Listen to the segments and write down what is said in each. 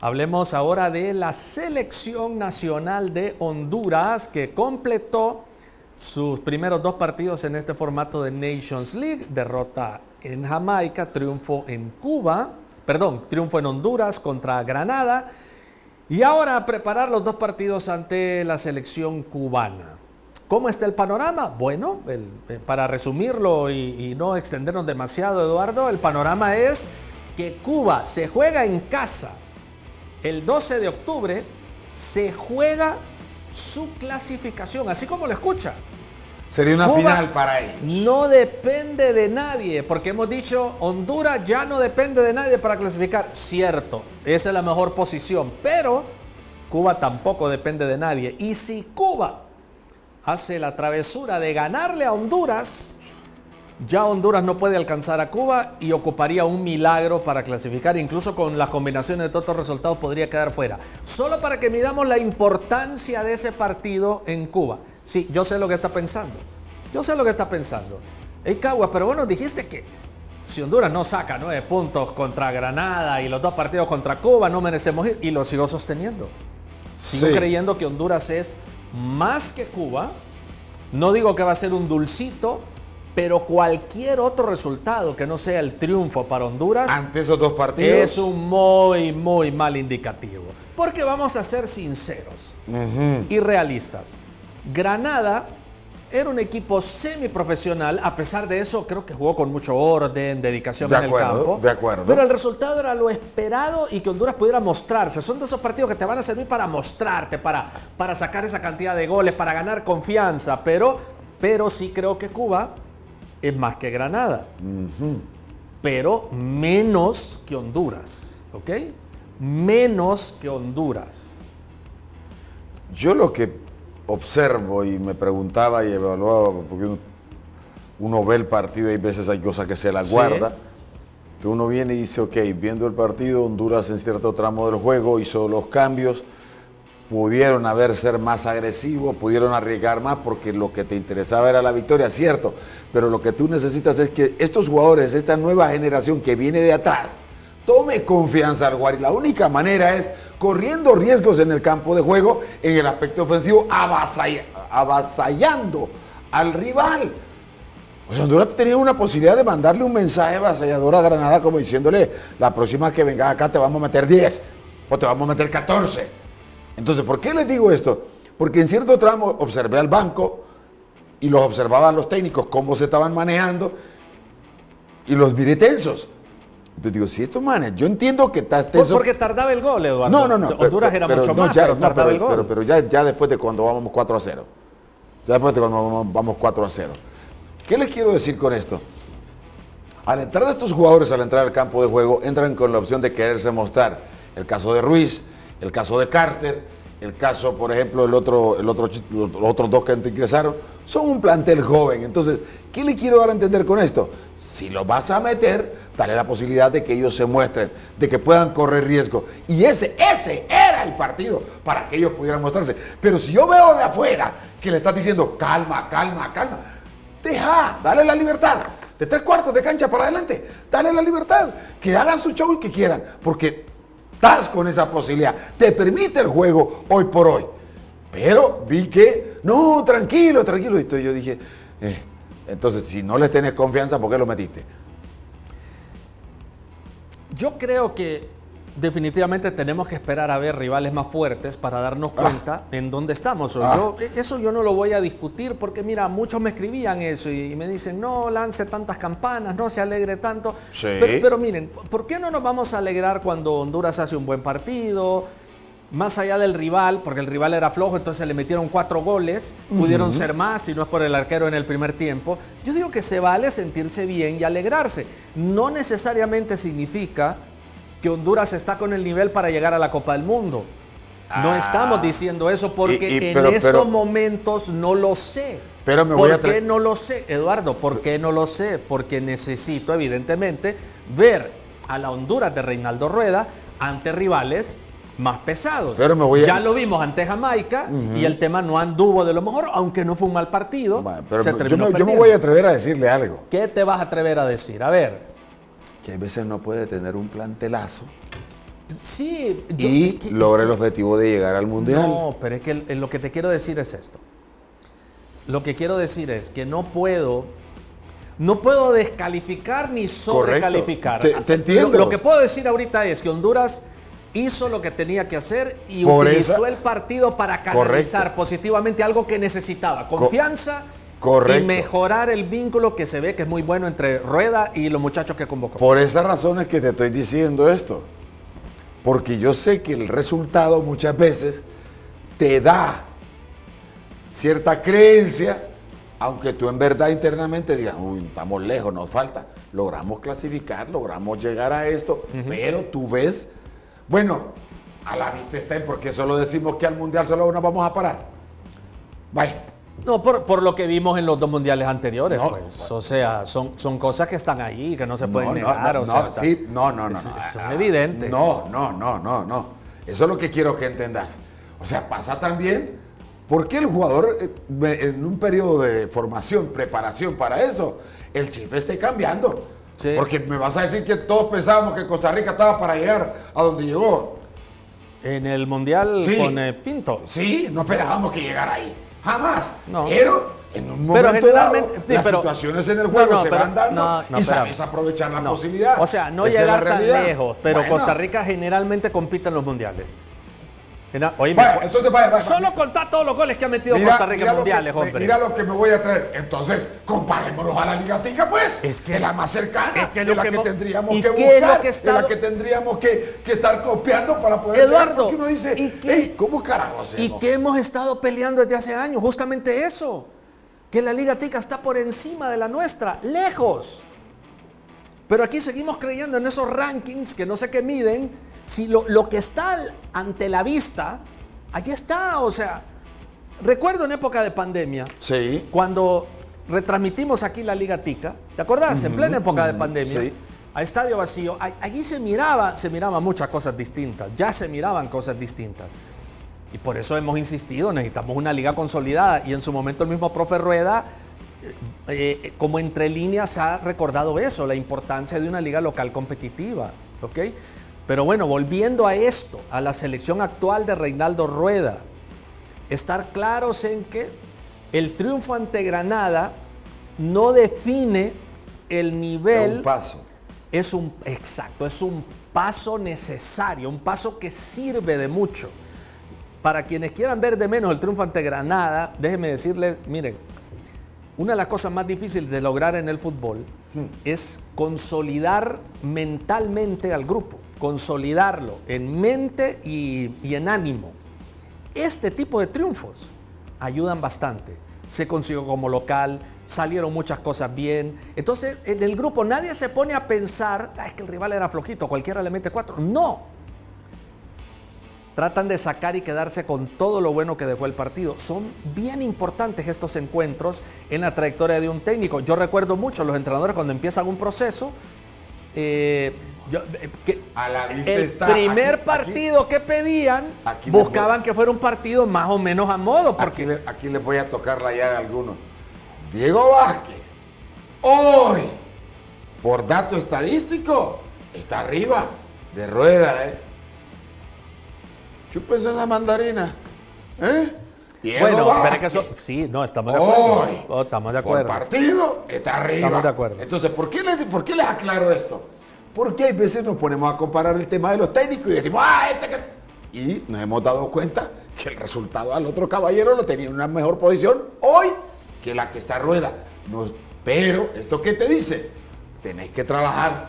Hablemos ahora de la selección nacional de Honduras, que completó sus primeros dos partidos en este formato de Nations League. Derrota en Jamaica, triunfo en Honduras contra Granada. Y ahora a preparar los dos partidos ante la selección cubana. ¿Cómo está el panorama? Bueno, para resumirlo y no extendernos demasiado, Eduardo, el panorama es que Cuba se juega en casa. El 12 de octubre se juega su clasificación, así como lo escucha. Sería una final para ellos. No depende de nadie, porque hemos dicho Honduras ya no depende de nadie para clasificar. Cierto, esa es la mejor posición, pero Cuba tampoco depende de nadie. Y si Cuba hace la travesura de ganarle a Honduras, ya Honduras no puede alcanzar a Cuba y ocuparía un milagro para clasificar. Incluso con las combinaciones de todos los resultados podría quedar fuera. Solo para que midamos la importancia de ese partido en Cuba. Sí, yo sé lo que está pensando. Ey, Caguas, pero bueno, dijiste que si Honduras no saca 9 puntos contra Granada y los dos partidos contra Cuba, no merecemos ir. Y lo sigo sosteniendo. Sigo creyendo que Honduras es más que Cuba. No digo que va a ser un dulcito, pero cualquier otro resultado que no sea el triunfo para Honduras ante esos dos partidos es un muy mal indicativo. Porque vamos a ser sinceros y realistas. Granada era un equipo semiprofesional, a pesar de eso creo que jugó con mucho orden, dedicación en el campo. De acuerdo. Pero el resultado era lo esperado y que Honduras pudiera mostrarse. Son de esos partidos que te van a servir para mostrarte, para sacar esa cantidad de goles, para ganar confianza. Pero sí creo que Cuba es más que Granada, pero menos que Honduras, ¿ok? Menos que Honduras. Yo lo que observo y me preguntaba y evaluaba, porque uno ve el partido y hay veces hay cosas que se la guarda, que uno viene y dice, ok, viendo el partido, Honduras en cierto tramo del juego hizo los cambios, pudieron ser más agresivos, pudieron arriesgar más porque lo que te interesaba era la victoria, cierto, pero lo que tú necesitas es que estos jugadores, esta nueva generación que viene de atrás, tome confianza al jugar, y la única manera es corriendo riesgos en el campo de juego, en el aspecto ofensivo, avasallando al rival. O sea, Honduras tenía una posibilidad de mandarle un mensaje avasallador a Granada como diciéndole, la próxima que vengas acá te vamos a meter 10 o te vamos a meter 14. Entonces, ¿por qué les digo esto? Porque en cierto tramo observé al banco y los observaban los técnicos, cómo se estaban manejando y los miré tensos. Entonces digo, si estos manes, yo entiendo que estás tenso. Porque tardaba el gol, Eduardo. No. Honduras era mucho más, pero tardaba el gol. Pero ya después de cuando vamos 4-0. Ya después de cuando vamos 4-0. ¿Qué les quiero decir con esto? Al entrar estos jugadores, al entrar al campo de juego, entran con la opción de quererse mostrar. El caso de Ruiz, el caso de Carter, el caso, por ejemplo, los otros dos que ingresaron, son un plantel joven. Entonces, ¿qué le quiero dar a entender con esto? Si lo vas a meter, dale la posibilidad de que ellos se muestren, de que puedan correr riesgo. Y ese era el partido para que ellos pudieran mostrarse. Pero si yo veo de afuera que le estás diciendo, calma, deja, dale la libertad. De 3/4 de cancha para adelante, dale la libertad. Que hagan su show y que quieran, porque estás con esa posibilidad, te permite el juego hoy por hoy. Pero vi que, no, tranquilo. Y yo dije, entonces si no les tenés confianza, ¿por qué lo metiste? Yo creo que definitivamente tenemos que esperar a ver rivales más fuertes para darnos cuenta en dónde estamos. Eso yo no lo voy a discutir porque, mira, muchos me escribían eso y me dicen, no lance tantas campanas, no se alegre tanto. Pero miren, ¿por qué no nos vamos a alegrar cuando Honduras hace un buen partido? Más allá del rival, porque el rival era flojo, entonces le metieron 4 goles, pudieron ser más si no es por el arquero en el primer tiempo. Yo digo que se vale sentirse bien y alegrarse. No necesariamente significa que Honduras está con el nivel para llegar a la Copa del Mundo. No estamos diciendo eso porque en estos momentos no lo sé. Pero ¿por qué no lo sé, Eduardo? ¿Por qué no lo sé? Porque necesito, evidentemente, ver a la Honduras de Reinaldo Rueda ante rivales más pesados. Pero ya lo vimos ante Jamaica y el tema no anduvo de lo mejor, aunque no fue un mal partido. Pero se terminó perdiendo. Yo me voy a atrever a decirle algo. ¿Qué te vas a atrever a decir? A ver. Que a veces no puede tener un plantelazo Sí. Logra el objetivo de llegar al Mundial. No, pero es que lo que te quiero decir es esto. Lo que quiero decir es que no puedo descalificar ni sobrecalificar. Te entiendo. Lo que puedo decir ahorita es que Honduras hizo lo que tenía que hacer y utilizó el partido para canalizar positivamente algo que necesitaba. Confianza. Correcto. Y mejorar el vínculo que se ve que es muy bueno entre Rueda y los muchachos que convocó. Por esas razones que te estoy diciendo esto. Porque yo sé que el resultado muchas veces te da cierta creencia, aunque tú en verdad internamente digas, uy, estamos lejos, nos falta. Logramos clasificar, logramos llegar a esto, pero tú ves, bueno, a la vista está, porque solo decimos que al Mundial solo nos vamos a parar. Bye. No, por lo que vimos en los dos mundiales anteriores, no, pues. O sea, son cosas que están ahí, que no se pueden negar. Son evidentes. No. Eso es lo que quiero que entendas. O sea, pasa también, ¿por qué el jugador en un periodo de formación, preparación para eso, el chip esté cambiando? Sí. Porque me vas a decir que todos pensábamos que Costa Rica estaba para llegar a donde llegó. En el mundial con Pinto. Sí, no esperábamos que llegara ahí. Jamás, no. Pero en un momento generalmente, dado, situaciones en el juego van dando y sabes aprovechar la posibilidad. O sea, no llegar tan lejos, pero bueno. Costa Rica generalmente compite en los mundiales. Oye, solo contá todos los goles que ha metido Costa Rica en mundiales, hombre. Mira lo que me voy a traer. Entonces, comparémonos a la Liga Tica, pues. Es que es la más cercana, es que es la que tendríamos que buscar, es la que tendríamos que estar copiando para poder... Eduardo, uno dice, ¿cómo carajo hacemos? ¿Y qué hemos estado peleando desde hace años? Justamente eso, que la Liga Tica está por encima de la nuestra, lejos. Pero aquí seguimos creyendo en esos rankings que no sé qué miden. Si lo que está ante la vista, allí está. O sea, recuerdo en época de pandemia, cuando retransmitimos aquí la Liga Tica, ¿te acordás? En plena época de pandemia, a estadio vacío, allí se miraban muchas cosas distintas, ya se miraban cosas distintas. Y por eso hemos insistido, necesitamos una liga consolidada. Y en su momento el mismo profe Rueda, como entre líneas, ha recordado eso, la importancia de una liga local competitiva, ¿ok? Pero bueno, volviendo a esto, a la selección actual de Reinaldo Rueda, estar claros en que el triunfo ante Granada no define el nivel. Es un paso. Exacto, es un paso necesario, un paso que sirve de mucho. Para quienes quieran ver de menos el triunfo ante Granada, déjenme decirles, miren, una de las cosas más difíciles de lograr en el fútbol es consolidar mentalmente al grupo. Consolidarlo en mente y en ánimo. Este tipo de triunfos ayudan bastante. Se consiguió como local, salieron muchas cosas bien. Entonces, en el grupo nadie se pone a pensar, es que el rival era flojito, cualquiera le mete 4. No. Tratan de sacar y quedarse con todo lo bueno que dejó el partido. Son bien importantes estos encuentros en la trayectoria de un técnico. Yo recuerdo mucho los entrenadores cuando empiezan un proceso, el primer partido que pedían, buscaban que fuera un partido más o menos a modo. Porque aquí les voy a tocar la llaga a algunos. Diego Vázquez, hoy, por dato estadístico, está arriba de Rueda. Chúpense esa mandarina. Diego Vázquez, pero es que eso, estamos de acuerdo. Hoy, estamos de acuerdo. Por partido, está arriba. Estamos de acuerdo. Entonces, ¿por qué les aclaro esto? Porque hay veces nos ponemos a comparar el tema de los técnicos y decimos, y nos hemos dado cuenta que el resultado al otro caballero lo tenía en una mejor posición hoy que la que está Rueda. Pero, ¿esto qué te dice? Tenés que trabajar,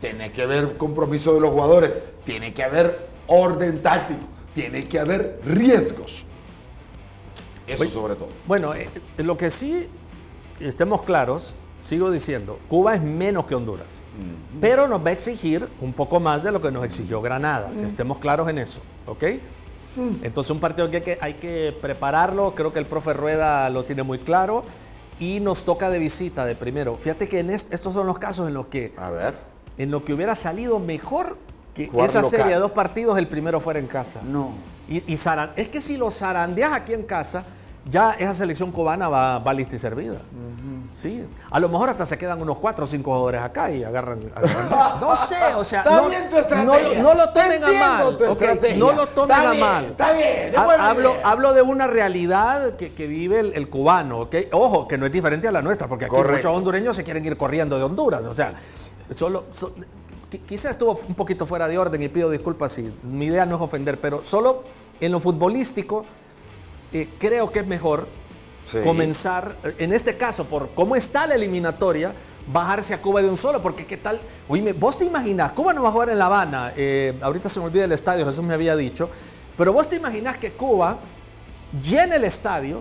tenés que haber compromiso de los jugadores, tiene que haber orden táctico, tiene que haber riesgos. Eso sobre todo. Bueno, lo que sí, estemos claros, sigo diciendo, Cuba es menos que Honduras, pero nos va a exigir un poco más de lo que nos exigió Granada, estemos claros en eso, ¿ok? Entonces un partido que hay que prepararlo, creo que el profe Rueda lo tiene muy claro y nos toca de visita de primero. Fíjate que en estos son los casos en los que, hubiera salido mejor que esa serie de dos partidos, el primero fuera en casa. No. Es que si lo zarandeas aquí en casa, ya esa selección cubana va lista y servida. Sí, a lo mejor hasta se quedan unos 4 o 5 jugadores acá y agarran. No sé, o sea, no lo tomen a mal. Okay, no lo tomen a mal. Está bien, hablo de una realidad que vive el cubano, ¿okay? Ojo, que no es diferente a la nuestra, porque aquí muchos hondureños se quieren ir corriendo de Honduras. O sea, quizás estuvo un poquito fuera de orden y pido disculpas si mi idea no es ofender, pero solo en lo futbolístico creo que es mejor. Sí. Comenzar, en este caso, por cómo está la eliminatoria, bajarse a Cuba de un solo, porque qué tal. Oye, vos te imaginas, Cuba no va a jugar en La Habana, ahorita se me olvida el estadio, Jesús me había dicho, pero vos te imaginas que Cuba llene el estadio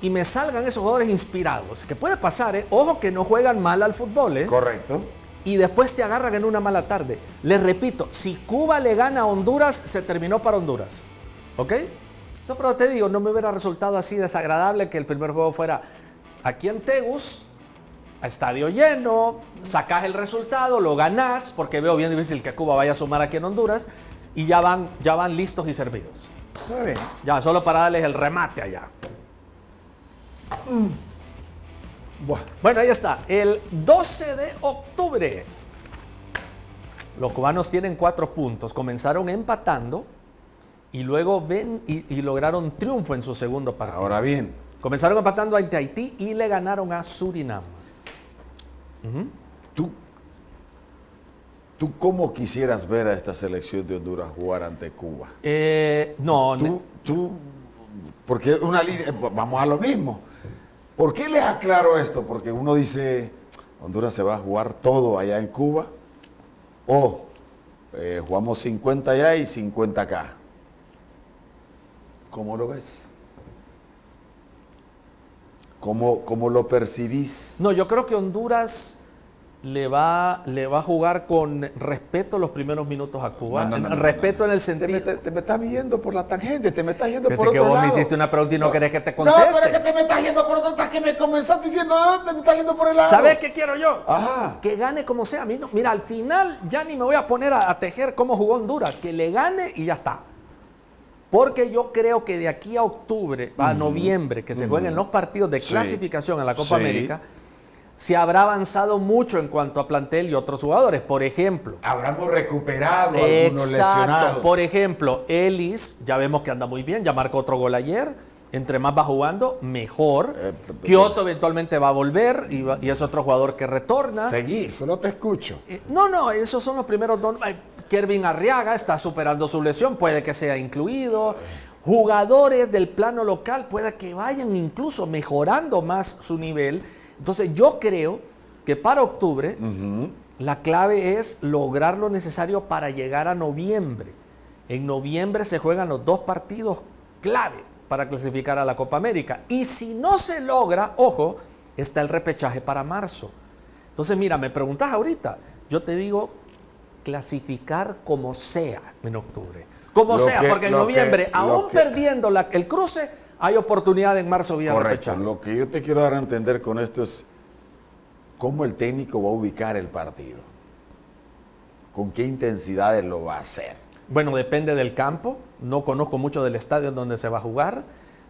y me salgan esos jugadores inspirados, que puede pasar, ojo que no juegan mal al fútbol, Correcto. Y después te agarran en una mala tarde. Les repito, si Cuba le gana a Honduras, se terminó para Honduras, ¿ok? No, pero te digo, no me hubiera resultado así desagradable que el primer juego fuera aquí en Tegus, a estadio lleno, sacás el resultado, lo ganás, porque veo bien difícil que Cuba vaya a sumar aquí en Honduras, y ya van listos y servidos. Está bien. Ya, solo para darles el remate allá. Bueno, ahí está. El 12 de octubre. Los cubanos tienen 4 puntos. Comenzaron empatando. Y luego ven y lograron triunfo en su segundo partido. Ahora bien. Comenzaron empatando ante Haití y le ganaron a Surinam. ¿Tú cómo quisieras ver a esta selección de Honduras jugar ante Cuba? No. Tú porque una línea, vamos a lo mismo. ¿Por qué les aclaro esto? Porque uno dice, Honduras se va a jugar todo allá en Cuba. O jugamos 50 allá y 50 acá. ¿Cómo lo ves? ¿Cómo lo percibís? No, yo creo que Honduras le va a jugar con respeto los primeros minutos a Cuba. No, respeto. En el sentido... Te me estás viendo por la tangente, te me estás yendo por otro lado. Vos me hiciste una pregunta y no querés que te conteste. No, pero es que te me estás yendo por otro lado, que me comenzaste diciendo, te me estás yendo por el lado. ¿Sabes qué quiero yo? Ajá. Que gane como sea. Mira, al final ya ni me voy a poner a tejer cómo jugó Honduras. Que le gane y ya está. Porque yo creo que de aquí a octubre, a noviembre, que se jueguen los partidos de clasificación a la Copa América, se habrá avanzado mucho en cuanto a plantel y otros jugadores. Por ejemplo... Habramos recuperado algunos lesionados. Por ejemplo, Ellis, ya vemos que anda muy bien, ya marcó otro gol ayer. Entre más va jugando, mejor. Kioto eventualmente va a volver y es otro jugador que retorna. Seguí, solo te escucho. No, esos son los primeros dos... Kervin Arriaga está superando su lesión, puede que sea incluido. Jugadores del plano local puede que vayan incluso mejorando más su nivel. Entonces yo creo que para octubre la clave es lograr lo necesario para llegar a noviembre. En noviembre se juegan los 2 partidos clave para clasificar a la Copa América. Y si no se logra, ojo, está el repechaje para marzo. Entonces mira, me preguntas ahorita, yo te digo... clasificar como sea en octubre. Como sea, porque en noviembre, aún perdiendo el cruce, hay oportunidad en marzo vía repechaje. Lo que yo te quiero dar a entender con esto es cómo el técnico va a ubicar el partido. Con qué intensidades lo va a hacer. Bueno, depende del campo. No conozco mucho del estadio en donde se va a jugar.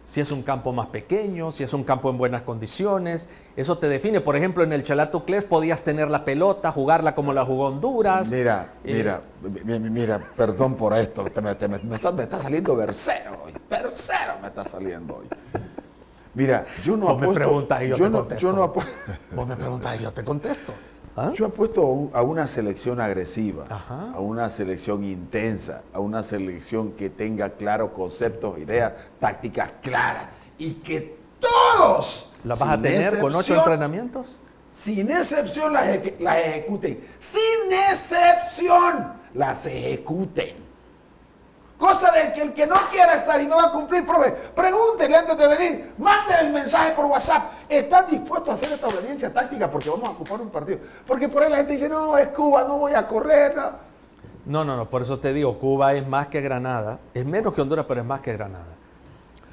Si es un campo más pequeño, si es un campo en buenas condiciones, eso te define. Por ejemplo, en el Chalatucles podías tener la pelota, jugarla como la jugó Honduras. Mira, perdón por esto, me está saliendo versero hoy, Mira, yo no apuesto... Vos me preguntas y yo te contesto. ¿Ah? Yo apuesto a una selección agresiva, a una selección intensa, a una selección que tenga claros conceptos, ideas, tácticas claras y que todos... ¿Las vas a tener con 8 entrenamientos? Sin excepción las ejecuten. ¡Sin excepción las ejecuten! Cosa de que el que no quiera estar y no va a cumplir, profe, pregúntele antes de venir, mándele el mensaje por WhatsApp. ¿Estás dispuesto a hacer esta obediencia táctica? Porque vamos a ocupar un partido. Porque por ahí la gente dice, no, es Cuba, no voy a correr. No, por eso te digo, Cuba es más que Granada. Es menos que Honduras, pero es más que Granada.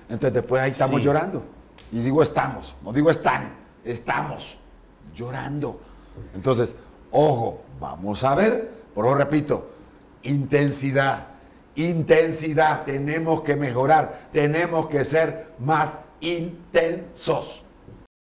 Entonces después ahí estamos llorando. Y digo estamos, no digo están, estamos llorando. Entonces, ojo, vamos a ver, por lo repito, intensidad, tenemos que mejorar, tenemos que ser más intensos.